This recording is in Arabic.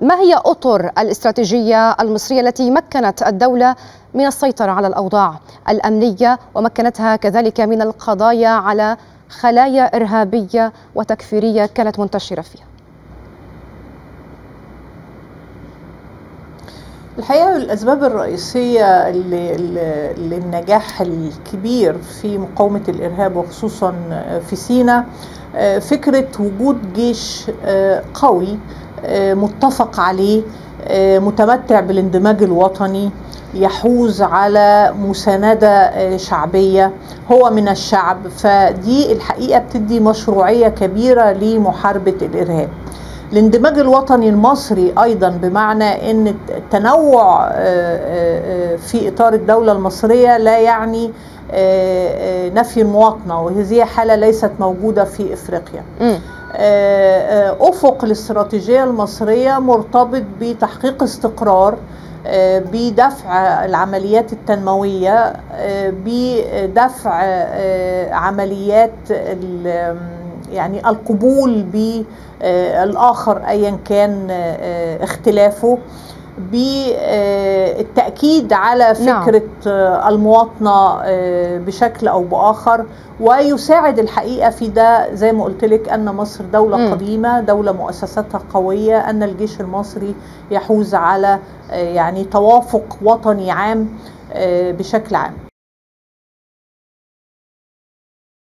ما هي أطر الاستراتيجية المصرية التي مكنت الدولة من السيطرة على الأوضاع الأمنية ومكنتها كذلك من القضايا على خلايا إرهابية وتكفيرية كانت منتشرة فيها؟ الحقيقة الأسباب الرئيسية للنجاح الكبير في مقاومة الإرهاب وخصوصا في سيناء فكرة وجود جيش قوي متفق عليه متمتع بالاندماج الوطني يحوز على مساندة شعبية، هو من الشعب، فدي الحقيقة بتدي مشروعية كبيرة لمحاربة الإرهاب. الاندماج الوطني المصري أيضا بمعنى أن التنوع في إطار الدولة المصرية لا يعني نفي المواطنة، وهذه حالة ليست موجودة في إفريقيا. أفق الاستراتيجية المصرية مرتبط بتحقيق استقرار، بدفع العمليات التنموية، بدفع عمليات يعني القبول بالآخر أيا كان اختلافه، بالتأكيد على فكرة المواطنة بشكل أو بآخر. ويساعد الحقيقة في ده زي ما قلت لك أن مصر دولة قديمة، دولة مؤسساتها قوية، أن الجيش المصري يحوز على يعني توافق وطني عام بشكل عام.